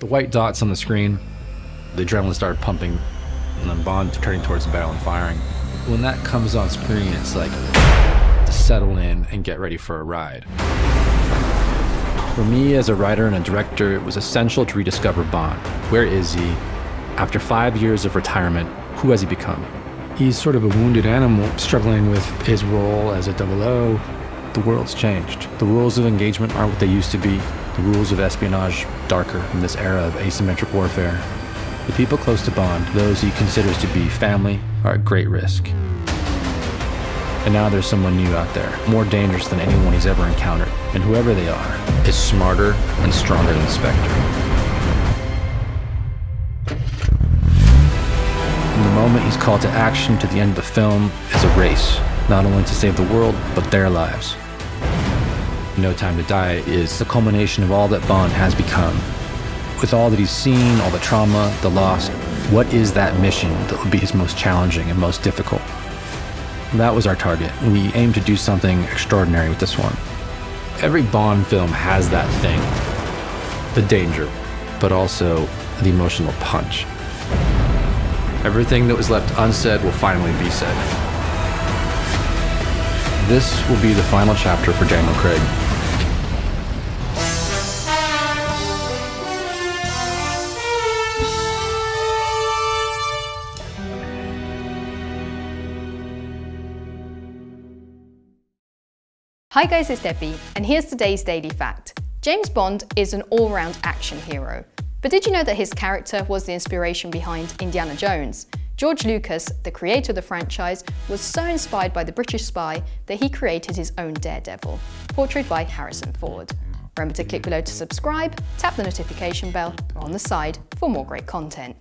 The white dots on the screen, the adrenaline started pumping, and then Bond turning towards the barrel and firing. When that comes on screen, it's like to settle in and get ready for a ride. For me, as a writer and a director, it was essential to rediscover Bond. Where is he? After 5 years of retirement, who has he become? He's sort of a wounded animal struggling with his role as a 00. The world's changed. The rules of engagement aren't what they used to be. The rules of espionage darker in this era of asymmetric warfare. The people close to Bond, those he considers to be family, are at great risk. And now there's someone new out there, more dangerous than anyone he's ever encountered. And whoever they are is smarter and stronger than Spectre. From the moment he's called to action to the end of the film, it's a race, not only to save the world, but their lives. No Time to Die is the culmination of all that Bond has become. With all that he's seen, all the trauma, the loss, what is that mission that would be his most challenging and most difficult? That was our target, and we aimed to do something extraordinary with this one. Every Bond film has that thing, the danger, but also the emotional punch. Everything that was left unsaid will finally be said. This will be the final chapter for Daniel Craig. Hi guys, it's Debbie, and here's today's Daily Fact. James Bond is an all-round action hero. But did you know that his character was the inspiration behind Indiana Jones? George Lucas, the creator of the franchise, was so inspired by the British spy that he created his own Daredevil, portrayed by Harrison Ford. Remember to click below to subscribe, tap the notification bell, or on the side for more great content.